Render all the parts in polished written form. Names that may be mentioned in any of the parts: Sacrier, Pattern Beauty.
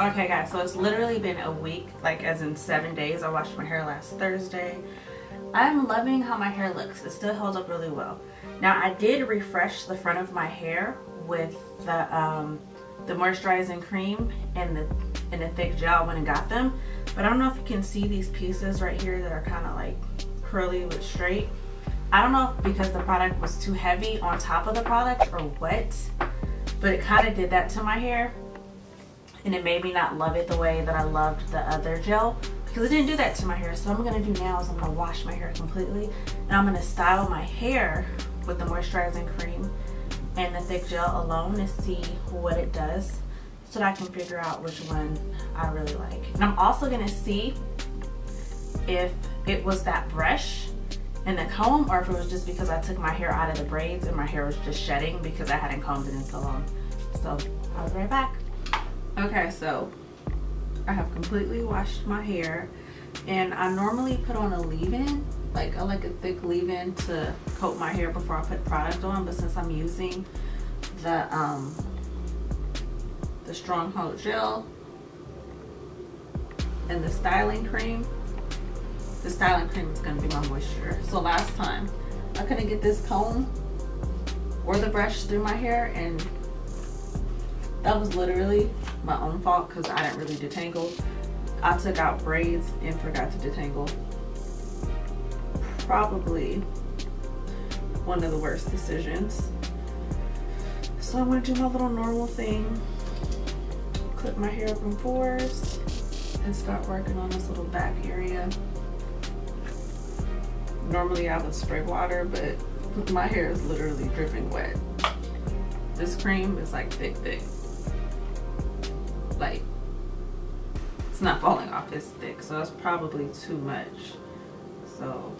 Okay guys, so it's literally been a week, like as in 7 days. I washed my hair last Thursday. I'm loving how my hair looks. It still held up really well. Now I did refresh the front of my hair with the moisturizing cream and the thick gel. I went and got them, but I don't know if you can see these pieces right here that are kind of like curly but straight. I don't know if because the product was too heavy on top of the product or what, but it kind of did that to my hair. And it made me not love it the way that I loved the other gel, because it didn't do that to my hair. So what I'm gonna do now is I'm gonna wash my hair completely, and I'm gonna style my hair with the moisturizing cream and the thick gel alone to see what it does, so that I can figure out which one I really like. And I'm also gonna see if it was that brush and the comb, or if it was just because I took my hair out of the braids and my hair was just shedding because I hadn't combed it in so long. So I'll be right back. Okay, so I have completely washed my hair, and I normally put on a leave-in. Like, I like a thick leave-in to coat my hair before I put product on, but since I'm using the Stronghold gel and the styling cream is gonna be my moisturizer. So last time, I couldn't get this comb or the brush through my hair, and that was literally my own fault because I didn't really detangle. I took out braids and forgot to detangle. Probably one of the worst decisions. So I'm gonna do my little normal thing. Clip my hair up in fours and start working on this little back area. Normally I would spray water, but my hair is literally dripping wet. This cream is like thick. Like, it's not falling off, it's thick, so that's probably too much. So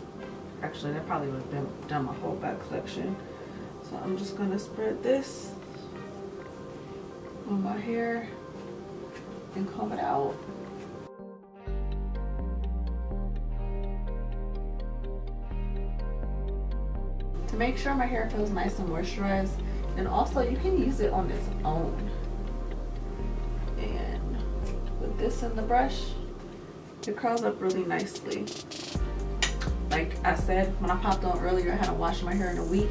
actually that probably would have been done my whole back section. So I'm just gonna spread this on my hair and comb it out. To make sure my hair feels nice and moisturized, and also you can use it on its own. And with this in the brush, it curls up really nicely. Like I said, when I popped on earlier, I hadn't washed my hair in a week,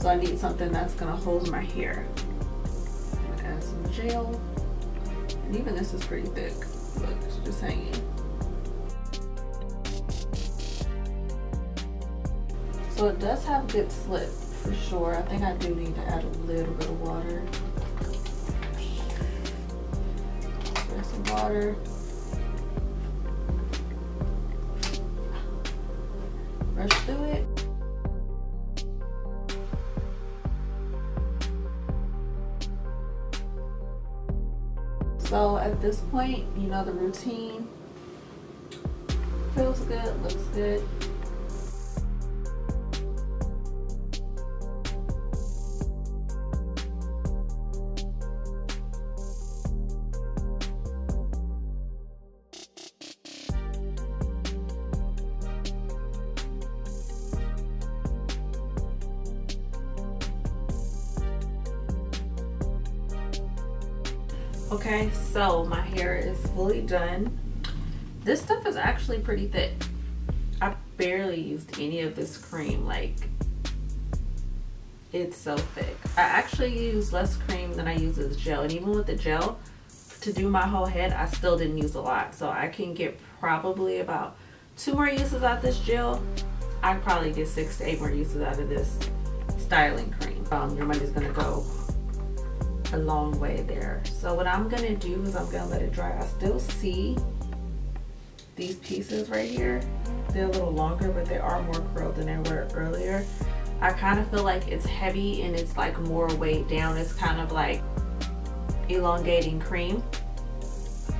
so I need something that's gonna hold my hair. I'm gonna add some gel, and even this is pretty thick. Look, it's just hanging. So it does have good slip, for sure. I think I do need to add a little bit of water. There's some water. Brush through it. So at this point, you know the routine. Feels good, looks good. Okay, so my hair is fully done. This stuff is actually pretty thick. I barely used any of this cream. Like, it's so thick. I actually use less cream than I use as gel, and even with the gel, to do my whole head, I still didn't use a lot. So I can get probably about 2 more uses out of this gel. I probably get 6 to 8 more uses out of this styling cream. Your money's gonna go a long way there. So what I'm gonna do is I'm gonna let it dry. I still see these pieces right here. They're a little longer, but they are more curled than they were earlier. I kind of feel like it's heavy and it's like more weighed down. It's kind of like elongating cream.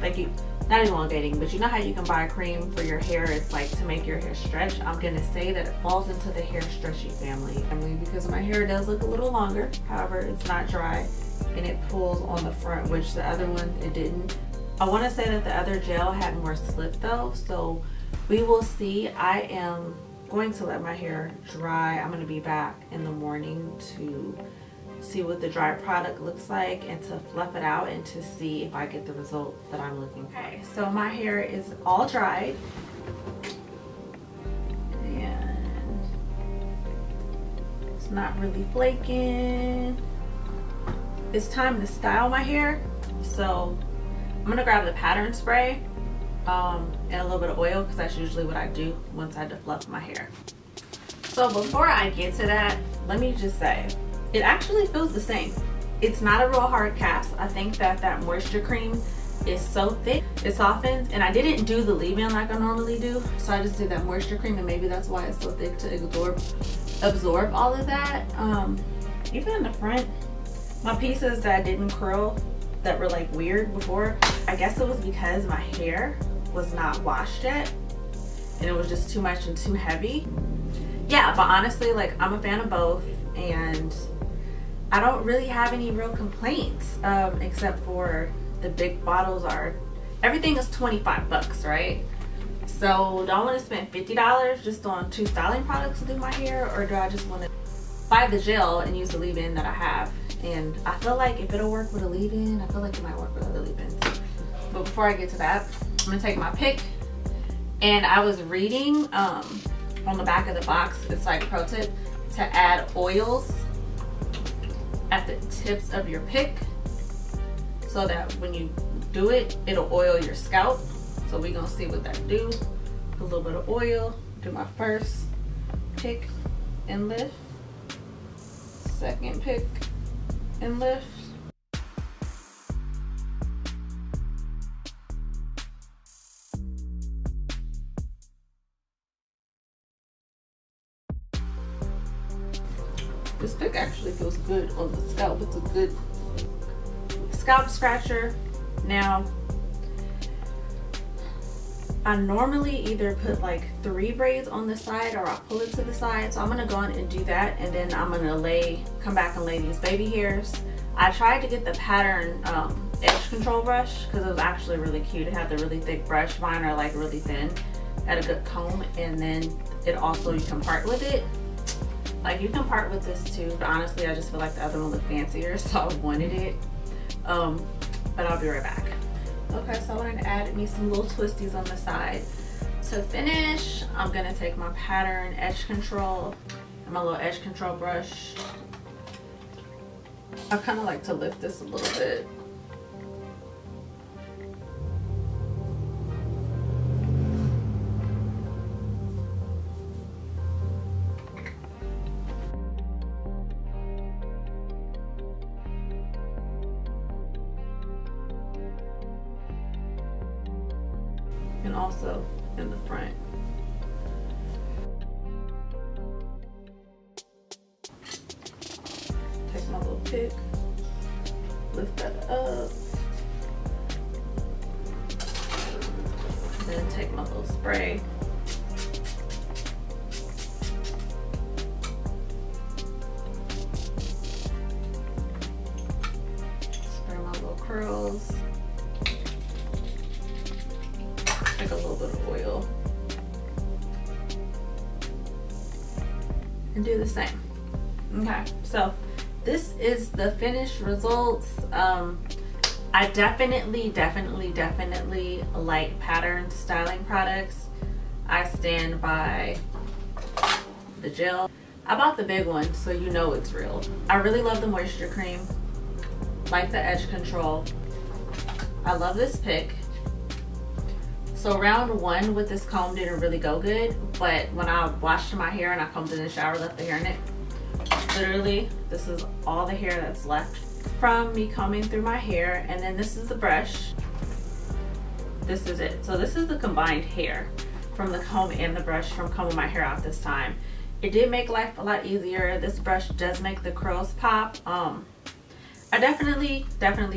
Like, you, not elongating, but you know how you can buy cream for your hair, it's like to make your hair stretch. I'm gonna say that it falls into the hair stretchy family because my hair does look a little longer. However, it's not dry, and it pulls on the front, which the other one, it didn't. I want to say that the other gel had more slip though, so we will see. I am going to let my hair dry. I'm going to be back in the morning to see what the dry product looks like and to fluff it out and to see if I get the result that I'm looking for. Okay, so my hair is all dried. And it's not really flaking. It's time to style my hair. So I'm gonna grab the pattern spray and a little bit of oil, because that's usually what I do once I defluff my hair. So before I get to that, let me just say, it actually feels the same. It's not a real hard cast. I think that that moisture cream is so thick, it softens, and I didn't do the leave-in like I normally do, so I just did that moisture cream, and maybe that's why it's so thick to absorb all of that. Even in the front, my pieces that didn't curl, that were like weird before, I guess it was because my hair was not washed yet, and it was just too much and too heavy. Yeah, but honestly, like, I'm a fan of both, and I don't really have any real complaints, except for the big bottles are, everything is 25 bucks, right? So do I want to spend $50 just on two styling products to do my hair, or do I just want to buy the gel and use the leave-in that I have? And I feel like if it'll work with a leave-in, I feel like it might work with other leave-ins. But before I get to that, I'm gonna take my pick, and I was reading, on the back of the box, it's like pro tip to add oils at the tips of your pick so that when you do it, it'll oil your scalp. So we're gonna see what that do. A little bit of oil, do my first pick and lift, second pick and lift. This pick actually feels good on the scalp. It's a good scalp scratcher. Now, I normally either put like 3 braids on the side or I pull it to the side. So I'm gonna go in and do that, and then I'm gonna come back and lay these baby hairs. I tried to get the pattern edge control brush because it was actually really cute. It had the really thick brush. Mine are like really thin. Had a good comb, and then it also, you can part with it. Like, you can part with this too, but honestly, I just feel like the other one looked fancier, so I wanted it. But I'll be right back. Okay, so I wanted to add me some little twisties on the side. To finish, I'm gonna take my pattern edge control and my little edge control brush. I kind of like to lift this a little bit. And also in the front. Take my little pick, lift that up, then take my little spray. Spray my little curls. Take a little bit of oil and do the same. Okay, so this is the finished results. I definitely like pattern styling products. I stand by the gel. I bought the big one, so you know it's real. I really love the moisture cream, like the edge control. I love this pick. So round one with this comb didn't really go good, but when I washed my hair and I combed in the shower, left the hair in it, literally this is all the hair that's left from me combing through my hair. And then this is the brush. This is it. So this is the combined hair from the comb and the brush from combing my hair out this time. It did make life a lot easier. This brush does make the curls pop. I definitely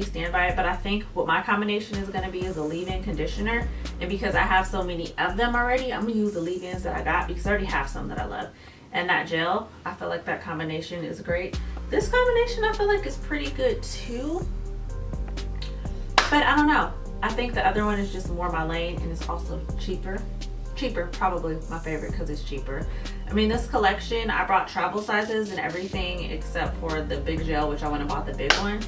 stand by it, but I think what my combination is gonna be is a leave-in conditioner. And because I have so many of them already, I'm gonna use the leave-ins that I got because I already have some that I love. And that gel, I feel like that combination is great. This combination I feel like is pretty good too, but I don't know. I think the other one is just more my lane, and it's also cheaper. cheaper, probably my favorite because it's cheaper. I mean, this collection, I brought travel sizes and everything except for the big gel, which I went and bought the big one.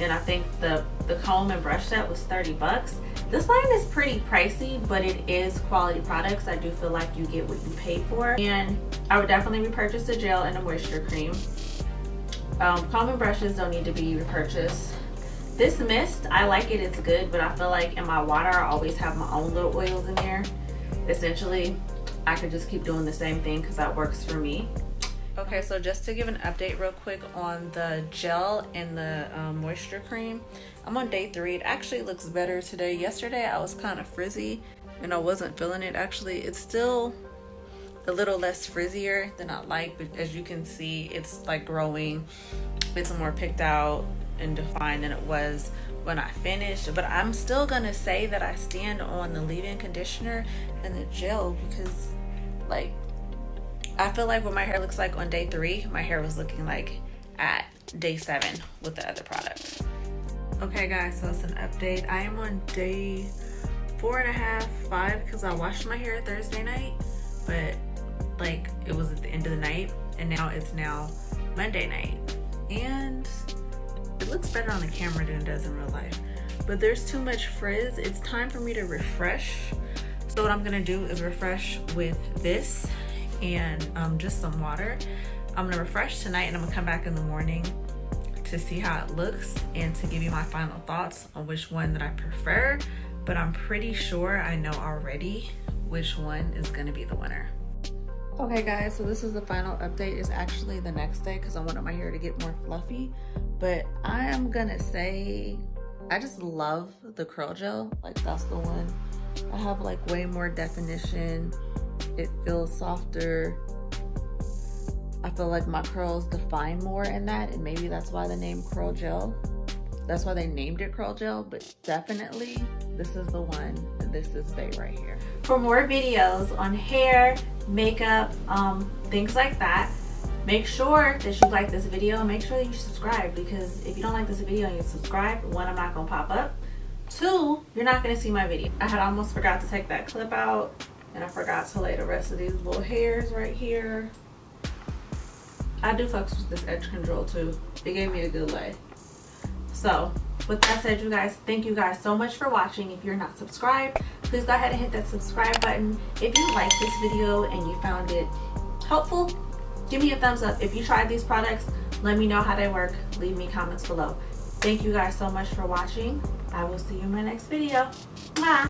And I think the comb and brush set was 30 bucks. This line is pretty pricey, but it is quality products. I do feel like you get what you pay for. And I would definitely repurchase the gel and the moisture cream. Comb and brushes don't need to be repurchased. This mist, I like it, it's good, but I feel like in my water, I always have my own little oils in there. Essentially, I could just keep doing the same thing because that works for me. Okay, so just to give an update real quick on the gel and the moisture cream, I'm on day 3. It actually looks better today. Yesterday I was kind of frizzy and I wasn't feeling it. Actually, it's still a little less frizzier than I like, but as you can see, it's like growing. It's more picked out and defined than it was when I finished. But I'm still gonna say that I stand on the leave-in conditioner and the gel because, like, I feel like what my hair looks like on day 3, my hair was looking like at day 7 with the other products. Okay guys, so it's an update. I am on day 4 and a half, 5, because I washed my hair Thursday night, but like it was at the end of the night, and now it's now Monday night. And it looks better on the camera than it does in real life. But there's too much frizz. It's time for me to refresh. So what I'm gonna do is refresh with this and just some water. I'm gonna refresh tonight and I'm gonna come back in the morning to see how it looks and to give you my final thoughts on which one that I prefer, but I'm pretty sure I know already which one is gonna be the winner. Okay guys, so this is the final update. It's actually the next day because I wanted my hair to get more fluffy, but I am gonna say I just love the curl gel. Like, that's the one. I have like way more definition. It feels softer. I feel like my curls define more in that, and maybe that's why the name curl gel, that's why they named it curl gel, but definitely this is the one. This is bae right here. For more videos on hair, makeup, things like that, make sure that you like this video. Make sure that you subscribe, because if you don't like this video and you subscribe, 1, I'm not gonna pop up, 2, you're not gonna see my video. I had almost forgot to take that clip out, and I forgot to lay the rest of these little hairs right here. I do fucks with this edge control too. It gave me a good lay. So with that said, you guys, thank you guys so much for watching. If you're not subscribed, please go ahead and hit that subscribe button. If you like this video and you found it helpful, give me a thumbs up. If you tried these products, let me know how they work. Leave me comments below. Thank you guys so much for watching. I will see you in my next video. Bye.